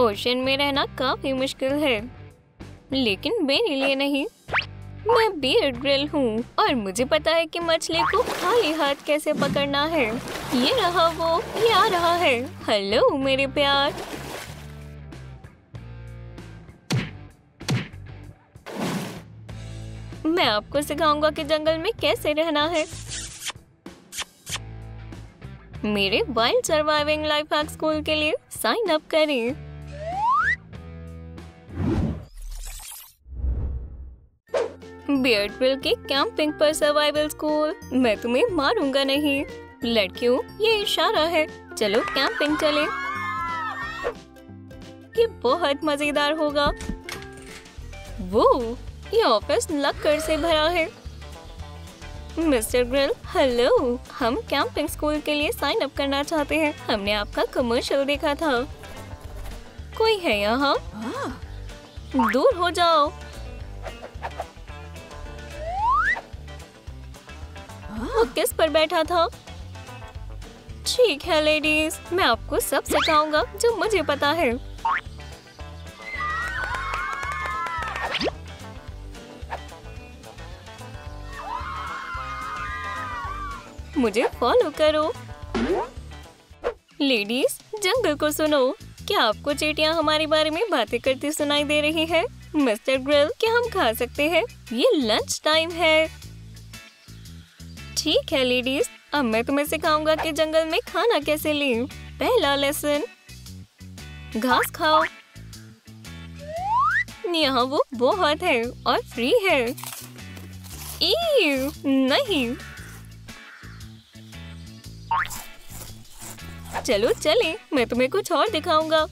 Ocean में रहना काफी मुश्किल है, लेकिन मेरे लिए नहीं। मैं बीयर्डग्रिल हूँ और मुझे पता है कि मछली को खाली हाथ कैसे पकड़ना है। ये रहा वो, ये आ रहा है। हेलो मेरे प्यार। मैं आपको सिखाऊंगा कि जंगल में कैसे रहना है। मेरे wild surviving life hack school के लिए साइन अप करें। बीयर्डविल के कैंपिंग पर सर्वाइवल स्कूल। मैं तुम्हें मारूंगा नहीं। लड़कियों, ये इशारा है, चलो कैंपिंग चलें। ये बहुत मजेदार होगा। वो ये ऑफिस लक्कड़ से भरा है। Mister Grylls, hello. हम कैंपिंग स्कूल के लिए साइन अप करना चाहते हैं। हमने आपका कमर्शियल देखा था। कोई है यहाँ? दूर हो जाओ। वो किस पर बैठा था? ठीक है लेडीज, मैं आपको सब सिखाऊंगा जो मुझे पता है। मुझे फॉलो करो। लेडीज, जंगल को सुनो। क्या आपको चींटियां हमारे बारे में बातें करती सुनाई दे रही है? मिस्टर ग्रिल, क्या हम खा सकते हैं? ये लंच टाइम है। ठीक है लेडीज, अब मैं तुम्हें सिखाऊंगा कि जंगल में खाना कैसे लें। पहला लेसन, घास खाओ। यहाँ वो बहुत है और फ्री है। नहीं, चलो चले, मैं तुम्हें कुछ और दिखाऊंगा।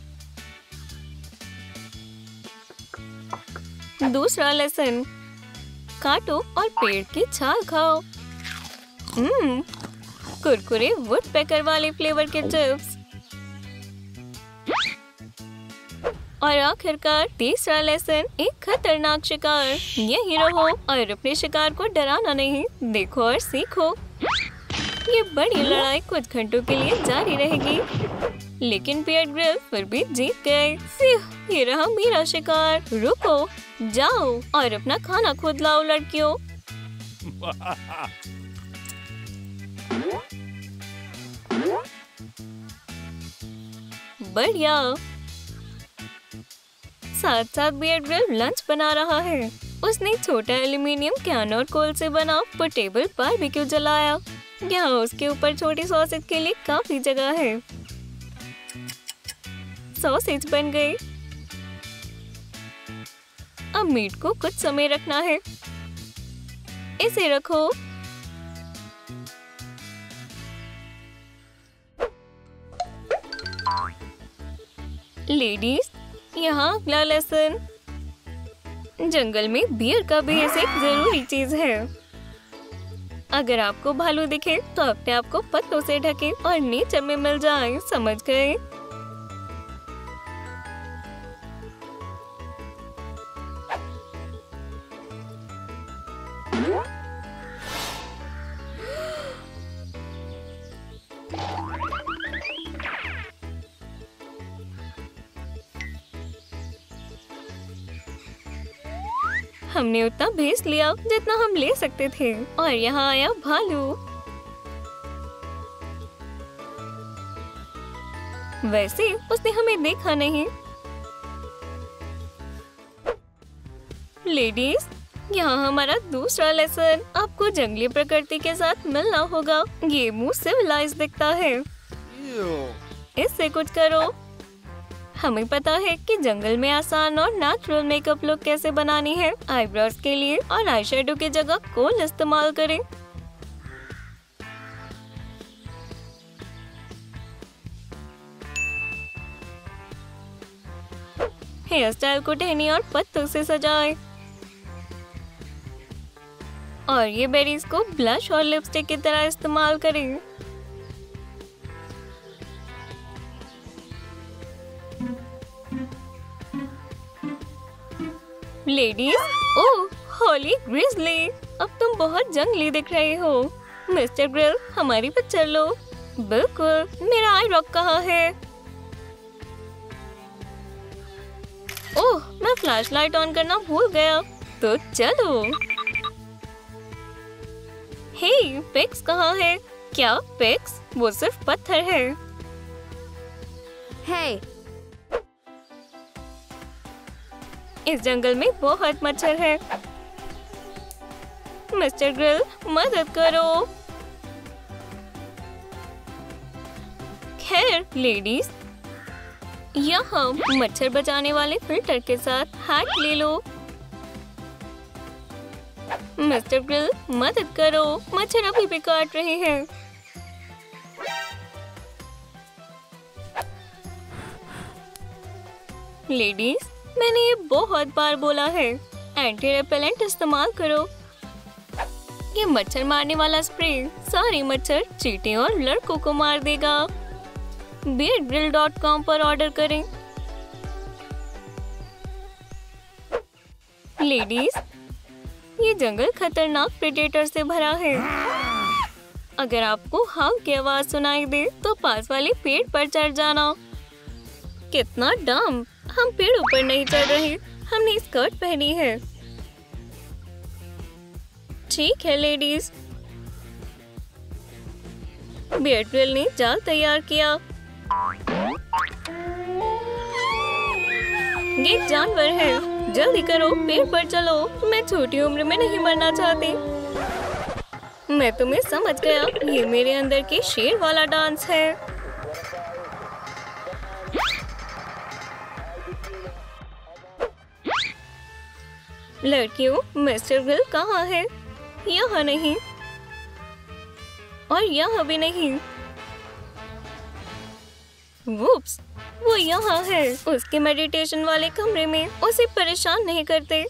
दूसरा लेसन, काटो और पेड़ की छाल खाओ। कुरकुरे वुडपेकर वाले फ्लेवर के चिप्स। और आखिरकार तीसरा लेसन, एक खतरनाक शिकार। यही रहो और अपने शिकार को डराना नहीं। देखो और सीखो। ये बड़ी लड़ाई कुछ घंटों के लिए जारी रहेगी, लेकिन बीयर्डग्रिल फिर भी जीत गए। ये रहा मेरा शिकार। रुको, जाओ और अपना खाना खुद लाओ लड़कियों। बढ़िया। साथ साथ बीयर्डग्रिल लंच बना रहा है। उसने छोटा एल्यूमिनियम कैन और कोल से बना पोर्टेबल बारबेक्यू जलाया। यहाँ उसके ऊपर छोटी सॉसेज के लिए काफी जगह है। सॉसेज बन गई। अब मीट को कुछ समय रखना है। इसे रखो। लेडीज, यहाँ अगला लेसन, जंगल में बियर का भेस एक जरूरी चीज है। अगर आपको भालू दिखे तो अपने आप को पत्तों से ढके और नेचर में मिल जाए, समझ गए? हमने उतना भेज लिया जितना हम ले सकते थे और यहाँ आया भालू। वैसे उसने हमें देखा नहीं। लेडीज, यहाँ हमारा दूसरा लेसन, आपको जंगली प्रकृति के साथ मिलना होगा। ये मुंह सिविलाइज दिखता है। इससे कुछ करो। हमें पता है कि जंगल में आसान और नेचुरल मेकअप लुक कैसे बनानी है। आईब्रोज के लिए और आईशैडो की जगह कोल इस्तेमाल करें। हेयर स्टाइल को टहनी और पत्तों से सजाएं। और ये बेरीज को ब्लश और लिपस्टिक की तरह इस्तेमाल करें। लेडीज, ओह होली ग्रिजली, अब तुम बहुत जंगली दिख रहे हो। मिस्टर ग्रिल, हमारी पिक्चर लो। बिल्कुल, मेरा आई रॉक कहाँ है? ओह, मैं फ्लैशलाइट ऑन करना भूल गया। तो चलो। हे, पिक्स कहाँ है? क्या पिक्स? वो सिर्फ पत्थर है। हे, इस जंगल में बहुत मच्छर है। मिस्टर ग्रिल, मदद करो। खैर लेडीज, यहाँ मच्छर बचाने वाले फिल्टर के साथ हैट ले लो। मिस्टर ग्रिल, मदद करो, मच्छर अभी भी काट रहे हैं। लेडीज, मैंने ये बहुत बार बोला है, एंटी रेपेलेंट इस्तेमाल करो। ये मच्छर मारने वाला स्प्रे सारे मच्छर, चींटी और लड़कों को मार देगा। Beardbrill.com पर ऑर्डर करें। लेडीज, ये जंगल खतरनाक प्रेडेटर से भरा है। अगर आपको हाँ की आवाज सुनाई दे तो पास वाले पेड़ पर चढ़ जाना। कितना डम, हम पेड़ों पर नहीं चढ़ रहे, हमने स्कर्ट पहनी है। ठीक है लेडीज, Beardbrill ने जाल तैयार किया। ये जानवर है, जल्दी करो, पेड़ पर चलो। मैं छोटी उम्र में नहीं मरना चाहती। मैं तुम्हें समझ गया, ये मेरे अंदर के शेर वाला डांस है। लड़कियों, मिस्टर ग्रिल कहाँ है? यहाँ नहीं और यहाँ भी नहीं। वुप्स, वो यहाँ है, उसके मेडिटेशन वाले कमरे में। उसे परेशान नहीं करते।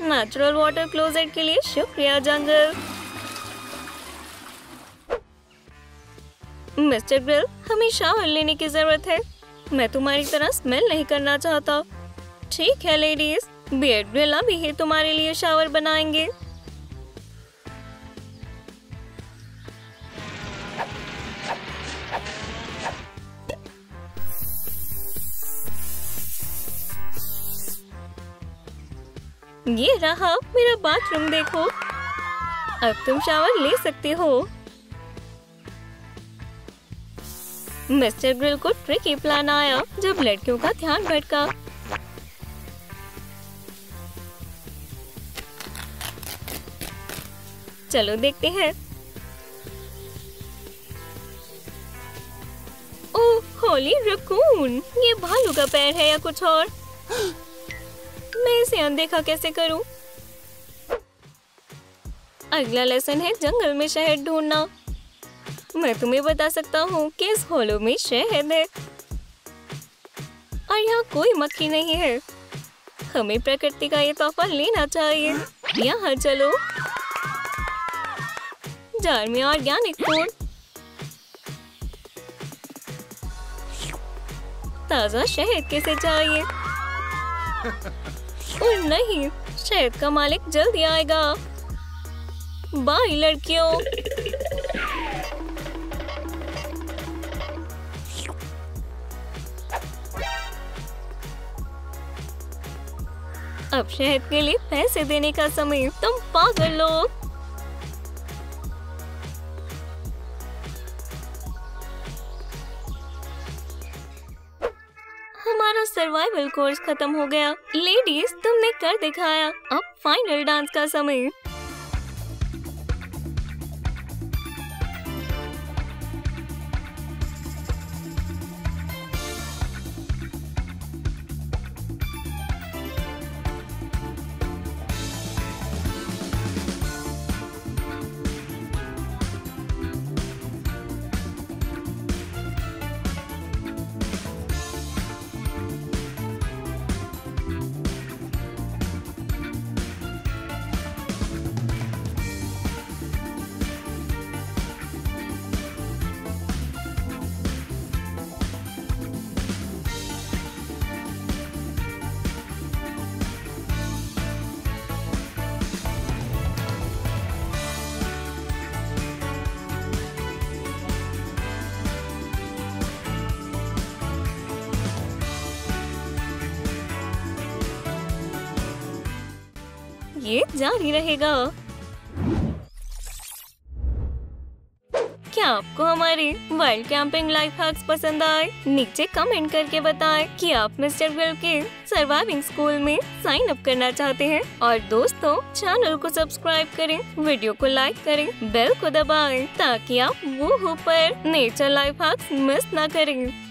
नेचुरल वाटर क्लोजेट के लिए शुक्रिया जंगल। मिस्टर ग्रिल, हमें शावर लेने की जरूरत है। मैं तुम्हारी तरह स्मेल नहीं करना चाहता। ठीक है लेडीज, Beardbrill अभी ही तुम्हारे लिए शावर बनाएंगे। ये रहा मेरा बाथरूम, देखो। अब तुम शावर ले सकते हो। मिस्टर ग्रिल को ट्रिकी प्लान आया जब लड़कियों का ध्यान भटका। चलो देखते हैं। ओह, होली रकून, ये भालू का पैर है या कुछ और? मैं इसे अनदेखा कैसे करूं? अगला लेसन है जंगल में शहद ढूंढना। मैं तुम्हें बता सकता हूं कि इस होलो में शहद है और यहाँ कोई मक्खी नहीं है। हमें प्रकृति का ये तोहफा लेना चाहिए। यहाँ चलो, जार में ऑर्गेनिक फूड, ताजा शहद किसे चाहिए? और नहीं, शहद का मालिक जल्दी आएगा। बाय लड़कियों। अब शहद के लिए पैसे देने का समय। तुम पागल लोग। हमारा सर्वाइवल कोर्स खत्म हो गया। लेडीज, तुमने कर दिखाया। अब फाइनल डांस का समय। ये जारी रहेगा। क्या आपको हमारे वाइल्ड कैंपिंग लाइफ हैक्स पसंद आए? नीचे कमेंट करके बताएं कि आप मिस्टर बिल के सर्वाइविंग स्कूल में साइन अप करना चाहते हैं। और दोस्तों, चैनल को सब्सक्राइब करें, वीडियो को लाइक करें, बेल को दबाएं ताकि आप वो पर नेचर लाइफ हैक्स मिस ना करें।